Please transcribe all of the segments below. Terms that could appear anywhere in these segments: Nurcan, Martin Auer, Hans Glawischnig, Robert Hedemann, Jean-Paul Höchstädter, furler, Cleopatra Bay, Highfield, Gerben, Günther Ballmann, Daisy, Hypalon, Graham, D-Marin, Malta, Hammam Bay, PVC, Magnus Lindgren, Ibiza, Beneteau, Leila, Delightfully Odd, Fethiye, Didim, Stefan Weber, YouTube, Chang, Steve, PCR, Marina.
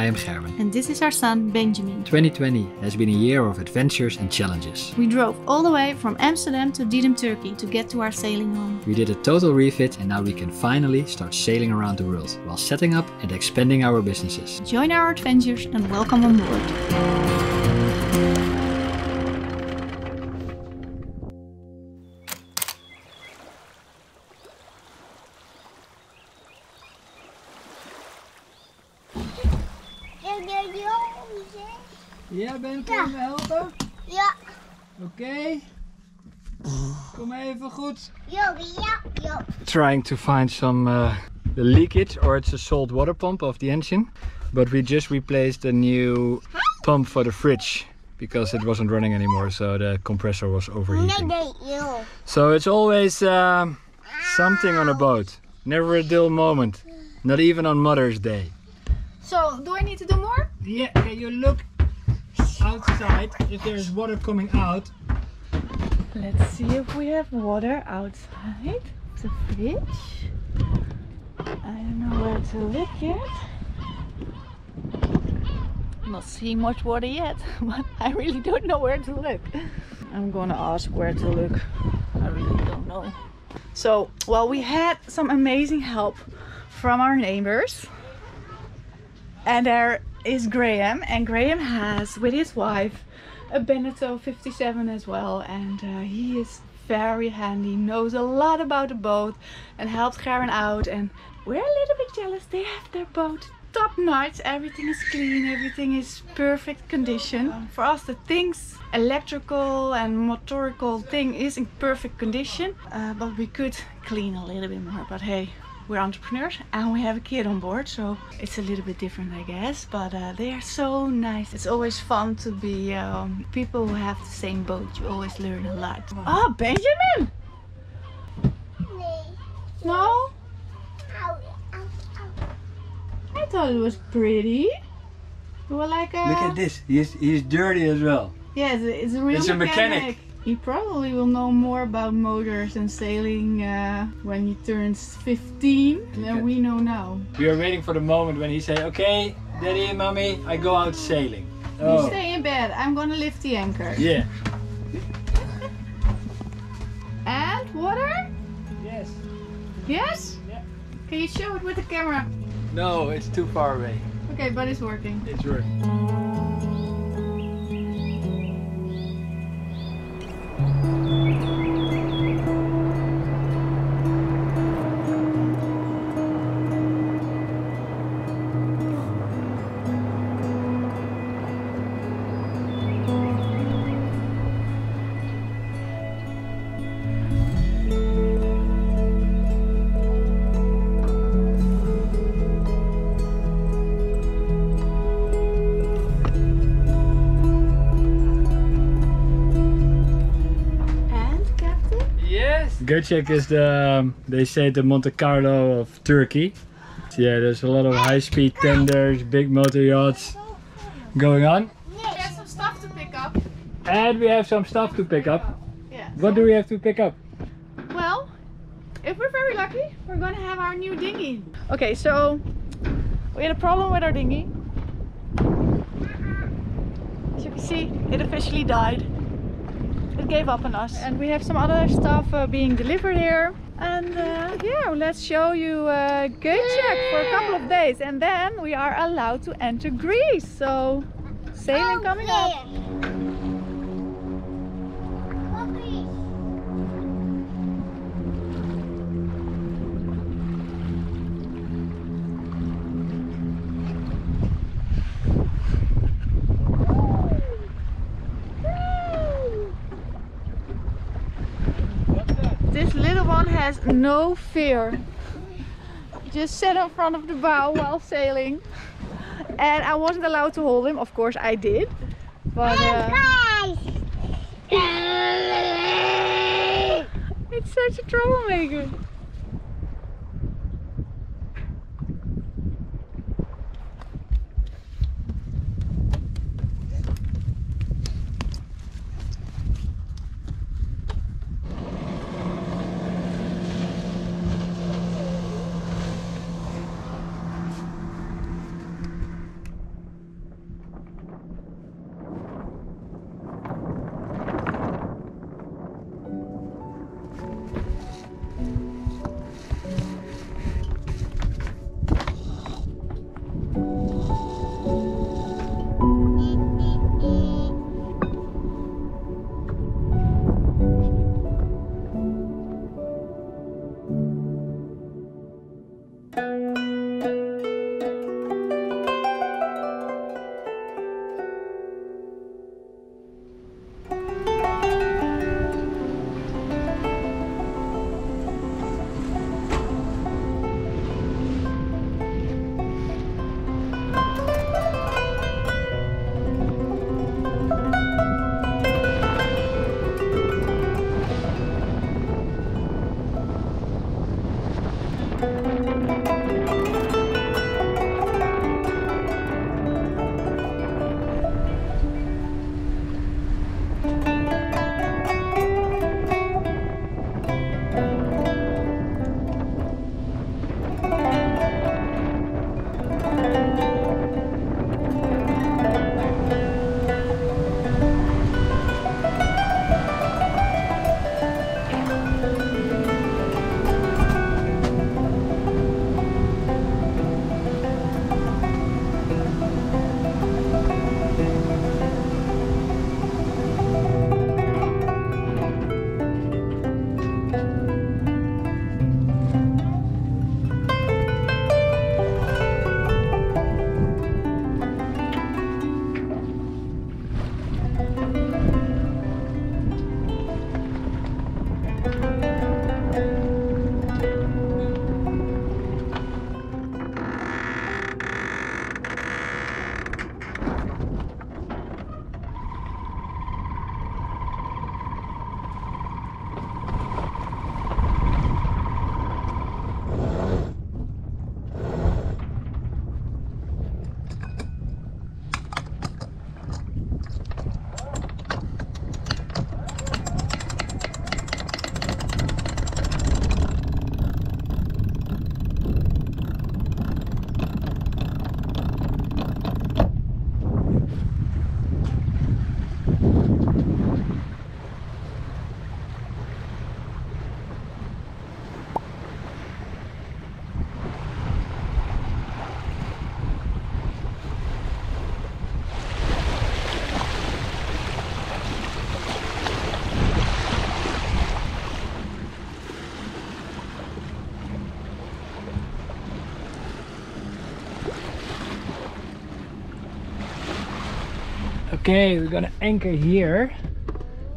I am Gerben. And this is our son, Benjamin. 2020 has been a year of adventures and challenges. We drove all the way from Amsterdam to Didim, Turkey to get to our sailing home. We did a total refit and now we can finally start sailing around the world while setting up and expanding our businesses. Join our adventures and welcome on board. Ja, Ben, kun je me helpen? Ja. Oké. Kom even goed. Ja. Trying to find some leakage, or it's a salt water pump of the engine. But we just replaced a new pump for the fridge because it wasn't running anymore, so the compressor was overheating. So it's always something on a boat. Never a dull moment. Not even on Mother's Day. So, do I need to do more? Yeah, can you look outside if there is water coming out? Let's see if we have water outside the fridge. I don't know where to look yet. Not seeing much water yet, but I really don't know where to look. I'm gonna ask where to look. I really don't know. So, well, we had some amazing help from our neighbors. And there is Graham, and Graham has, with his wife, a Beneteau 57 as well, and he is very handy, knows a lot about the boat and helps Gerben out, and we're a little bit jealous. They have their boat top notch, everything is clean, everything is perfect condition. For us the things, electrical and motorical thing is in perfect condition, but we could clean a little bit more, but hey. We're entrepreneurs and we have a kid on board, so it's a little bit different, I guess, but they are so nice. It's always fun to be people who have the same boat. You always learn a lot. Oh, Benjamin! No? I thought it was pretty. You were like a... Look at this, he's dirty as well. Yes, it's a real mechanic. You probably will know more about motors and sailing when he turns 15 than we know now. We are waiting for the moment when he say, okay, daddy and mommy, I go out sailing. Oh. You stay in bed, I'm gonna lift the anchor. Yeah. And water? Yes. Yes? Yeah. Can you show it with the camera? No, it's too far away. Okay, but it's working. It's working. Göcek is the, they say, the Monte Carlo of Turkey. Yeah, there's a lot of high-speed tenders, big motor yachts going on. We have some stuff to pick up. And we have some stuff to pick up. Yeah. What do we have to pick up? Well, if we're very lucky, we're gonna have our new dinghy. Okay, so we had a problem with our dinghy. As you can see, it officially died. It gave up on us, and we have some other stuff being delivered here, and yeah, let's show you Göcek for a couple of days and then we are allowed to enter Greece, so sailing coming up. Has no fear. Just sat in front of the bow while sailing, and I wasn't allowed to hold him. Of course I did, but it's such a troublemaker. Okay, we're gonna anchor here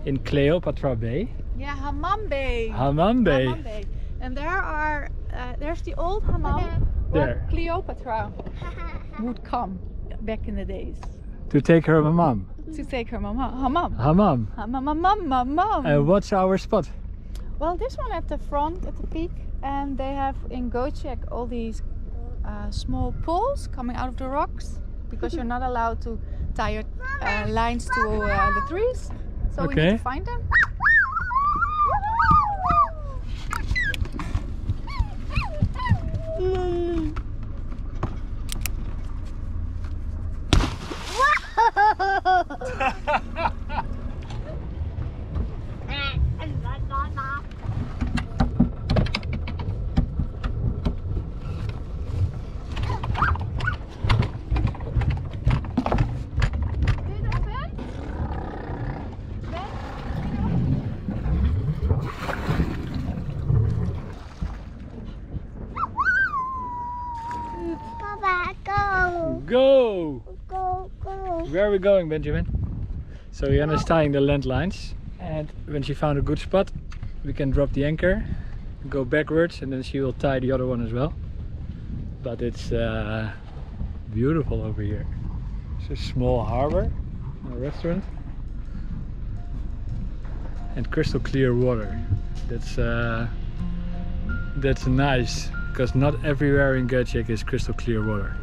in Cleopatra Bay. Yeah, Hammam Bay. Hammam Bay. Hammam Bay. And there are, there's the old Hammam where Cleopatra would come back in the days. To take her Hammam. To take her Hammam. Hammam. Hammam. And what's our spot? Well, this one at the front, at the peak. And they have in Göcek all these small pools coming out of the rocks. Because you're not allowed to tie your lines to the trees. So okay, we need to find them. Where are we going, Benjamin? So Jana is tying the landlines, and when she found a good spot we can drop the anchor, go backwards, and then she will tie the other one as well. But it's beautiful over here. It's a small harbor, a restaurant, and crystal clear water. That's nice, because not everywhere in Göcek is crystal clear water.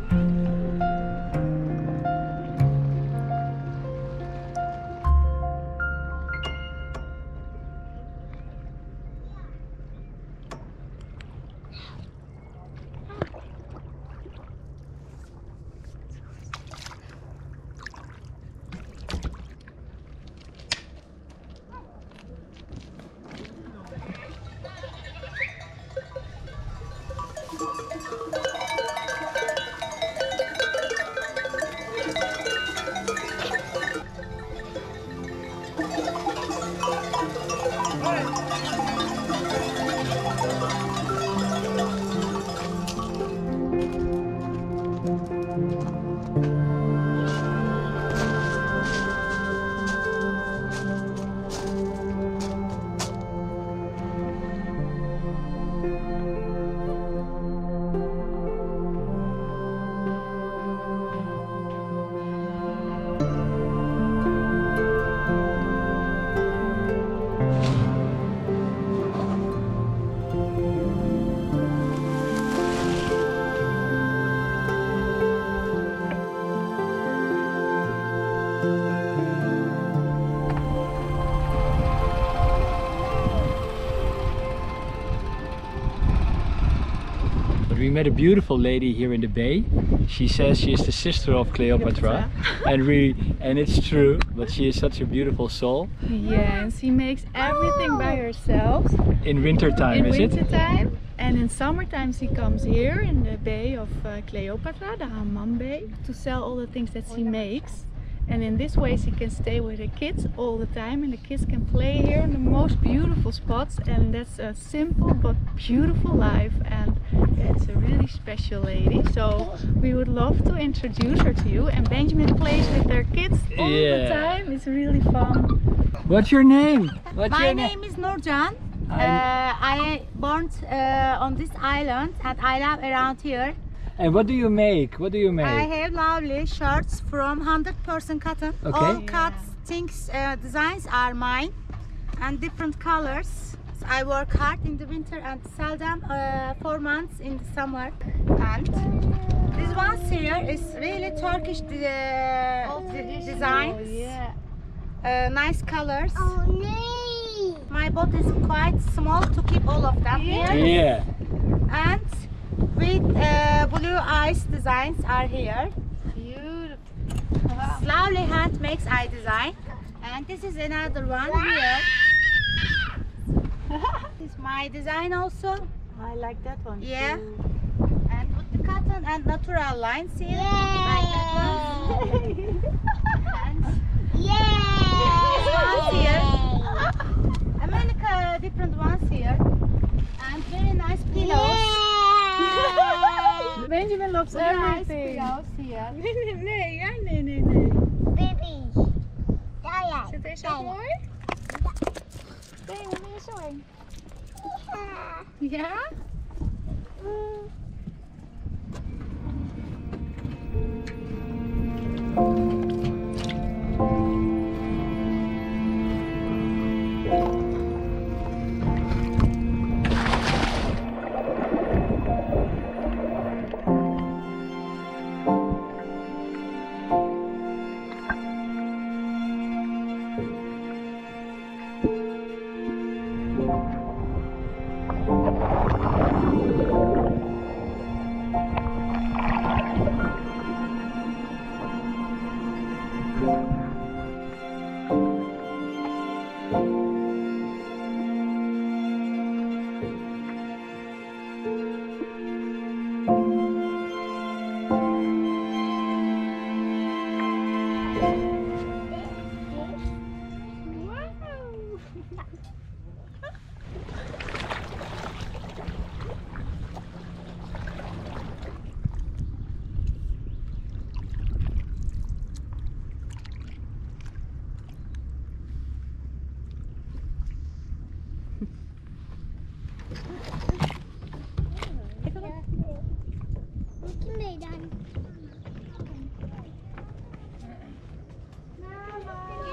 We met a beautiful lady here in the bay. She says she is the sister of Cleopatra, and it's true, but she is such a beautiful soul. Yes, she makes everything by herself. In wintertime, is it? In wintertime, and in summertime she comes here in the bay of Cleopatra, the Hammam Bay, to sell all the things that she makes. And in this way she can stay with her kids all the time, and the kids can play here in the most beautiful spots, and that's a simple but beautiful life, and it's a really special lady. So we would love to introduce her to you, and Benjamin plays with their kids all the time. It's really fun. What's your name? My name is Nurcan. I born on this island, and I live around here. And what do you make? What do you make? I have lovely shirts from 100% cotton. Okay. All cut things, designs are mine, and different colors. So I work hard in the winter and sell them 4 months in the summer. And this one here is really Turkish designs. Oh, yeah. Nice colors. Oh, nee. My boat is quite small to keep all of them here. Yeah. And with blue eyes designs are here. Beautiful. Wow. Lovely hand makes eye design. And this is another one here. This is my design also. I like that one. Yeah. Too. And with the cotton and natural lines here. I like that one. And this one here. And many different ones here. And very nice pillows. Benjamin loves everything. Nice pillows here. Baby. Special boy? Dang, what are you showing? Yeah?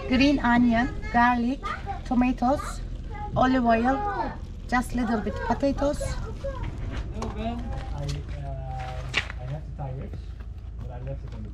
Green onion, garlic, tomatoes, olive oil, just a little bit potatoes. I have to tie it, but I left it on the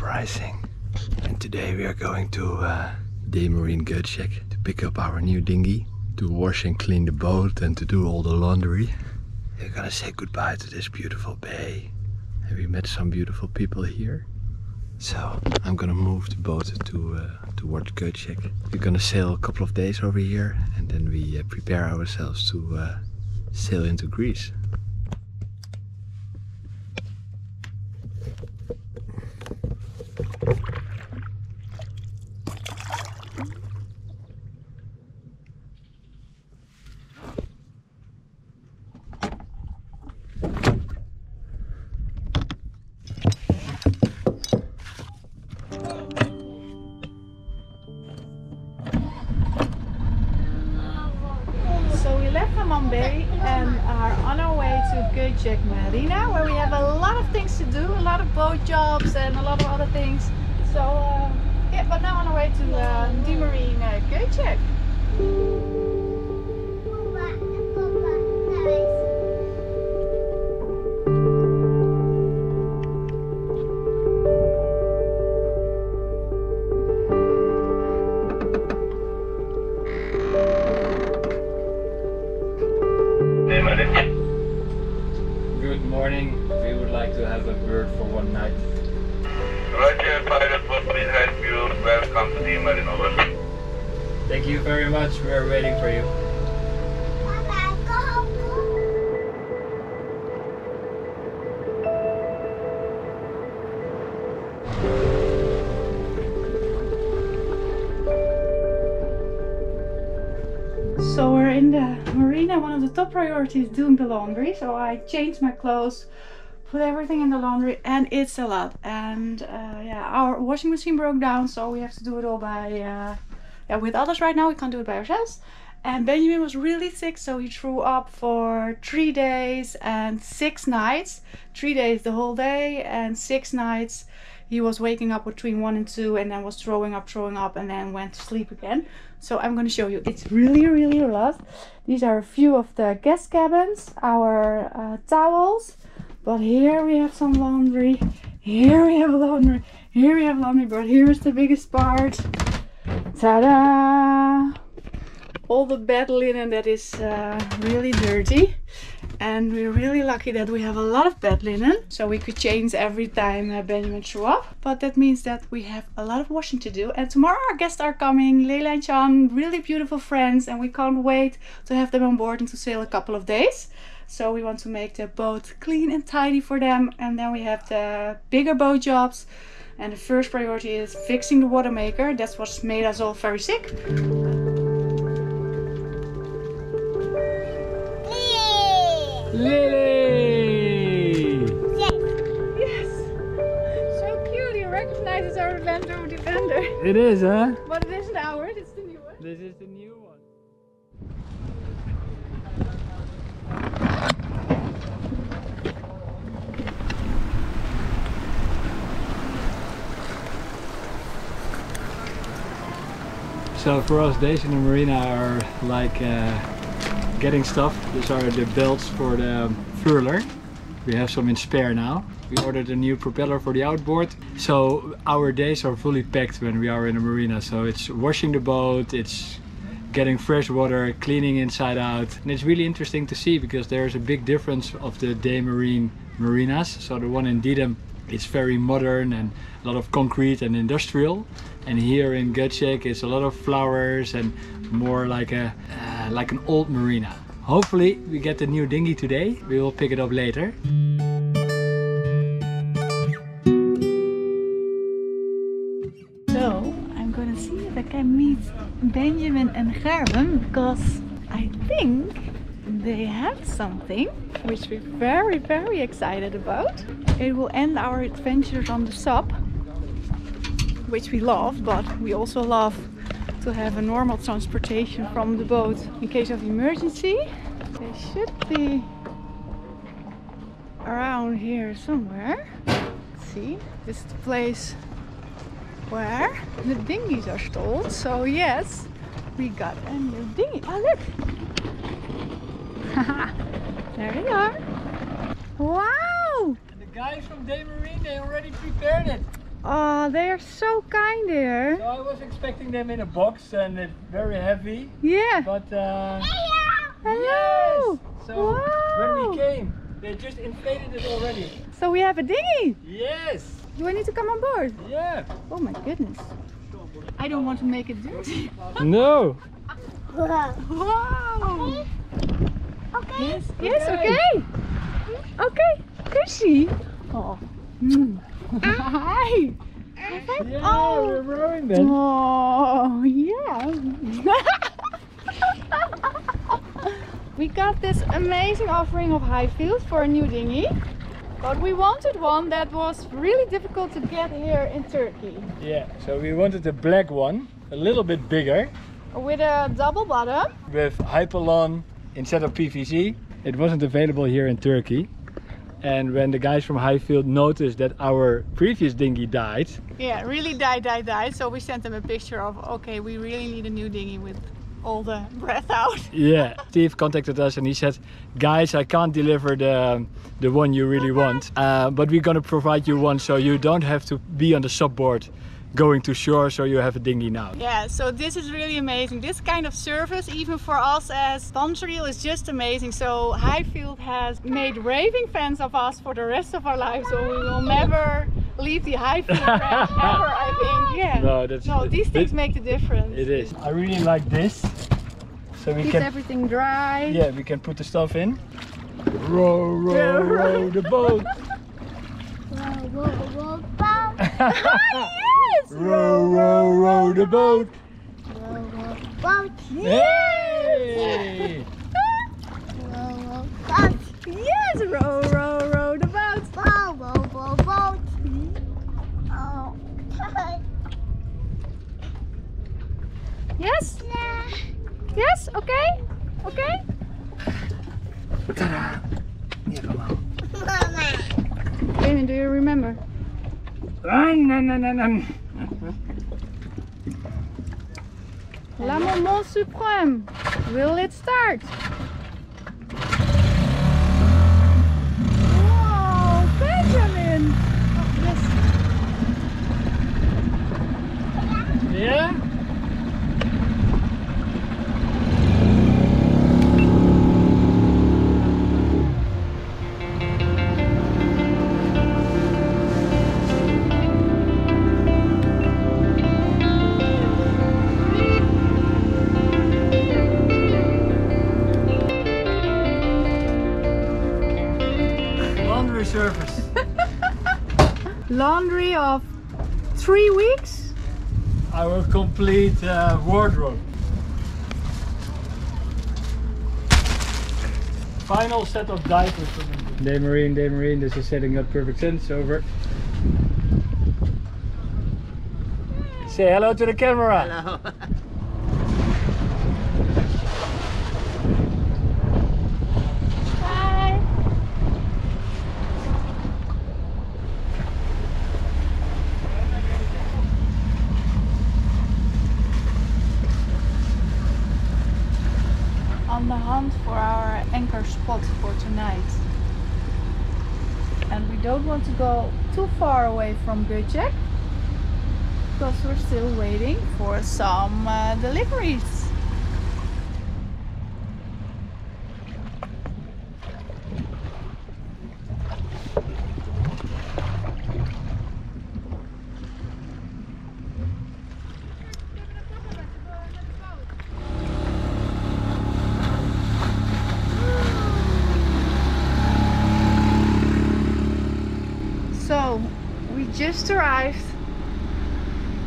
rising. And today we are going to D-Marin Göcek to pick up our new dinghy, to wash and clean the boat and to do all the laundry. We're gonna say goodbye to this beautiful bay, and we met some beautiful people here. So I'm gonna move the boat towards Göcek. We're gonna sail a couple of days over here, and then we prepare ourselves to sail into Greece. Marina, where we have a lot of things to do, a lot of boat jobs and a lot of other things. So yeah, but now on our way to D-Marin Göcek. Is doing the laundry, so I changed my clothes, put everything in the laundry, and it's a lot. And yeah, our washing machine broke down, so we have to do it all by with others right now. We can't do it by ourselves. And Benjamin was really sick, so he threw up for 3 days and 6 nights. 3 days the whole day and 6 nights. He was waking up between 1 and 2 and then was throwing up and then went to sleep again. So I'm going to show you. It's really, really a lot. These are a few of the guest cabins, our towels. But here we have some laundry. Here we have laundry. Here we have laundry, but here's the biggest part. Ta-da! All the bed linen that is really dirty, and we're really lucky that we have a lot of bed linen, so we could change every time Benjamin threw up. But that means that we have a lot of washing to do, and tomorrow our guests are coming, Leila and Chang, really beautiful friends, and we can't wait to have them on board and to sail a couple of days. So we want to make the boat clean and tidy for them, and then we have the bigger boat jobs, and the first priority is fixing the water maker. That's what's made us all very sick. Lily! Yes! Yes! So cute, he recognizes our Land Rover Defender. It is, huh? But it isn't ours, it's the new one. This is the new one. So for us, Daisy and Marina are like getting stuff. These are the belts for the furler. We have some in spare now. We ordered a new propeller for the outboard. So our days are fully packed when we are in a marina. So it's washing the boat, it's getting fresh water, cleaning inside out. And it's really interesting to see because there's a big difference of the D-Marin marinas. So the one in Didim, it's very modern and a lot of concrete and industrial. And here in Göcek it's a lot of flowers and more like a like an old marina. Hopefully we get the new dinghy today. We will pick it up later. So I'm gonna see if I can meet Benjamin and Gerben, because I think they have something which we're very, very excited about. It will end our adventures on the SUP, which we love, but we also love to have a normal transportation from the boat in case of emergency. They should be around here somewhere. Let's see, this is the place where the dinghies are stored. So yes, we got a new dinghy. Oh look! There they are! Wow! And the guys from D-Marin, they already prepared it. Oh, they are so kind here. So I was expecting them in a box and it's very heavy. Yeah. But hello. Yes. So wow. When we came, they just inflated it already. So we have a dinghy. Yes. Do I need to come on board? Yeah. Oh my goodness. I don't want to make it dirty. No. Wow. Okay. Yes. Okay. Yes. Okay. Okay. Cushy. Oh. Mm. Hi! Yeah, oh, we're rowing then. Oh, yeah. We got this amazing offering of Highfield for a new dinghy. But we wanted one that was really difficult to get here in Turkey. Yeah, so we wanted a black one, a little bit bigger. With a double bottom. With Hypalon instead of PVC. It wasn't available here in Turkey. And when the guys from Highfield noticed that our previous dinghy died. Yeah, really died. So we sent them a picture of, okay, we really need a new dinghy with all the breath out. Yeah, Steve contacted us and he said, guys, I can't deliver the one you really want. But we're going to provide you one so you don't have to be on the subboard going to shore, so you have a dinghy now. Yeah, so this is really amazing. This kind of service, even for us as Pantriel, is just amazing. So Highfield has made raving fans of us for the rest of our lives, so we will never leave the Highfield ever, I think. Yeah. No, that's, no, these things make the difference. It is. I really like this. So we can keep everything dry. Yeah, we can put the stuff in. Row, row, row the boat. Row, row, row the boat. Row, row, row the boat. Row, row, boat. Yes. Row, row, boat. Yes. Row, row, row the boat. Row, row, row, boat. Oh. Ta-da! Damon, do you remember? La Maman Supreme! Will it start? Wow, Benjamin! Oh, yes. Yeah? Laundry of 3 weeks? Our complete wardrobe. Final set of diapers for me. D-Marin, this is setting up perfect sense. Over. Say hello to the camera. Hello. For our anchor spot for tonight, and we don't want to go too far away from Göcek because we're still waiting for some deliveries. Just arrived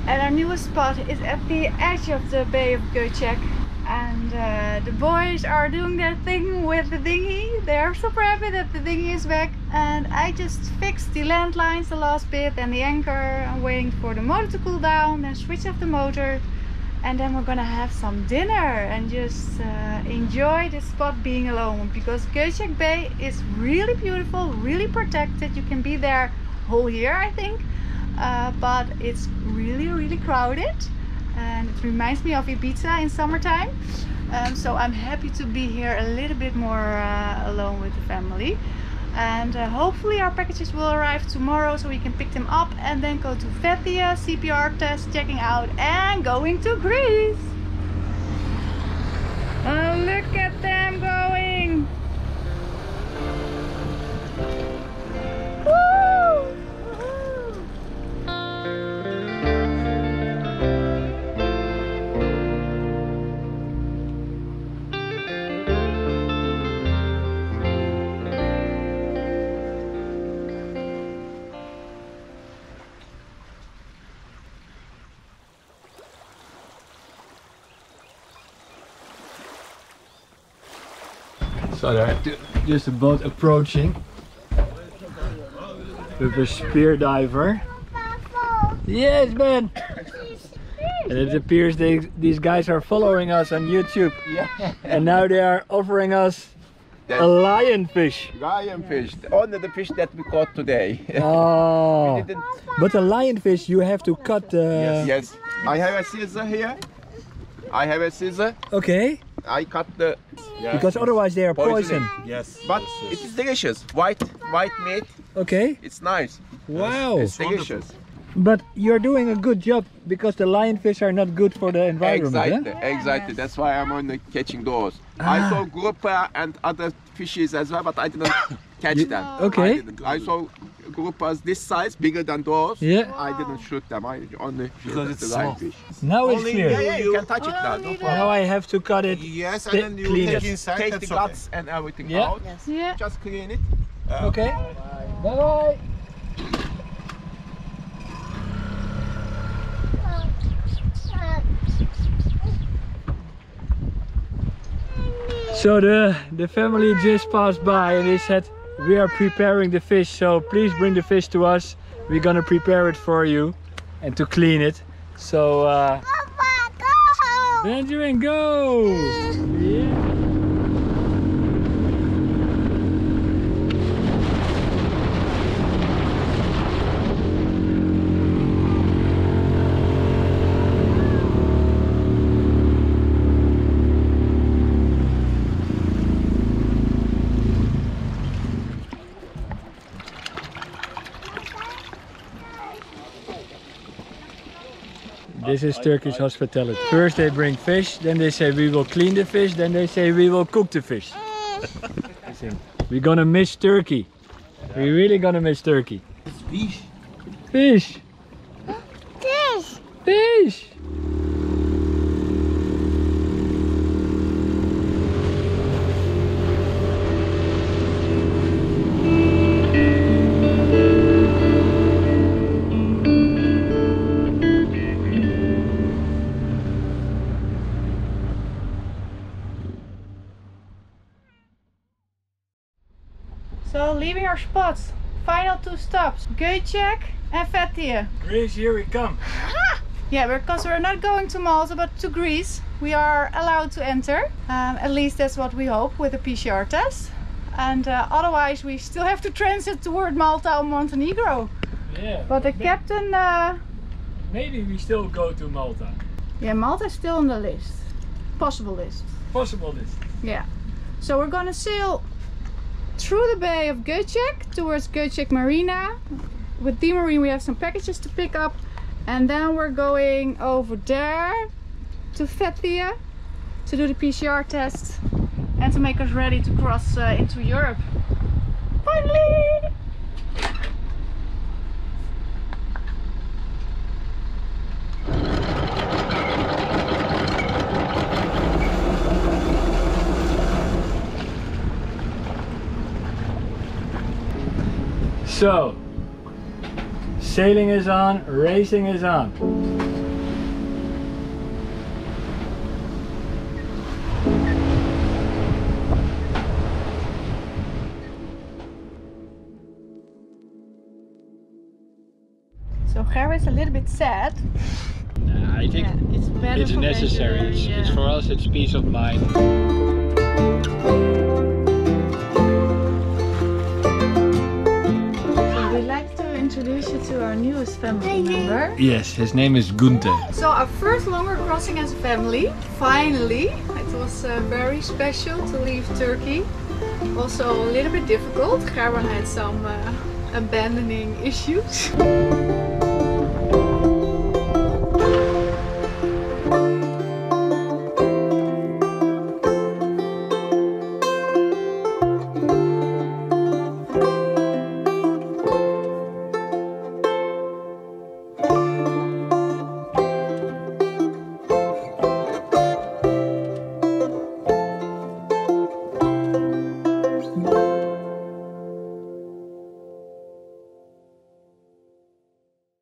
and our newest spot is at the edge of the Bay of Göcek, and the boys are doing their thing with the dinghy. They're super happy that the dinghy is back, and I just fixed the landlines the last bit and the anchor. I'm waiting for the motor to cool down, then switch off the motor, and then we're gonna have some dinner and just enjoy this spot being alone, because Göcek Bay is really beautiful, really protected. You can be there whole year, I think, but it's really crowded, and it reminds me of Ibiza in summertime. So I'm happy to be here a little bit more alone with the family, and hopefully our packages will arrive tomorrow so we can pick them up and then go to Fethiye, CPR test, checking out, and going to Greece. Oh, look at them going! So there, just a boat approaching with a spear diver. Yes, Ben! And it appears these guys are following us on YouTube. Yeah. And now they are offering us a lionfish. Lionfish, only the fish that we caught today. Oh. But the lionfish, you have to cut the... Yes, I have a scissor here. I have a scissor. Okay. I cut the... Yeah, because otherwise they are poison. Yes. But it is delicious. White meat. Okay. It's nice. Wow. It's delicious. But you're doing a good job, because the lionfish are not good for the environment. Exactly. Yeah? Exactly. That's why I'm only catching those. Ah. I saw grouper and other fishes as well, but I didn't catch them. Okay. I saw groupers this size, bigger than those. Yeah. I didn't shoot them. I only shot the lionfish. Now it's clear. Yeah, you can touch it now. No problem. Now I have to cut it. Yes, and then you take inside, take the guts and everything out. Yes. Yeah. Just clean it. Okay. Bye bye. So the family just passed by and they said, we are preparing the fish, so please bring the fish to us. We're gonna prepare it for you and to clean it. So Papa, go! Benjamin, go! Yeah. This is Turkish hospitality. First they bring fish, then they say we will clean the fish, then they say we will cook the fish. We're gonna miss Turkey. Yeah. We're really gonna miss Turkey. It's fish. Fish. Fish. Fish. So leaving our spots, final two stops, Göcek and Fethiye. Greece, here we come. Yeah, because we're not going to Malta but to Greece. We are allowed to enter, at least that's what we hope with a PCR test. And otherwise we still have to transit toward Malta or Montenegro. Yeah. But the captain... maybe we still go to Malta. Yeah, Malta's still on the list. Possible list. Possible list. Yeah. So we're gonna sail through the bay of Göcek towards Göcek Marina. With D-Marin we have some packages to pick up, and then we're going over there to Fethiye to do the PCR test and to make us ready to cross into Europe. Finally! So, sailing is on, racing is on. So Gerben is a little bit sad. Nah, I think yeah, it's necessary. It's for us, it's peace of mind. Introduce you to our newest family member. Yes, his name is Gunther. So our first longer crossing as a family, finally. It was very special to leave Turkey. Also a little bit difficult. Gerben had some abandoning issues.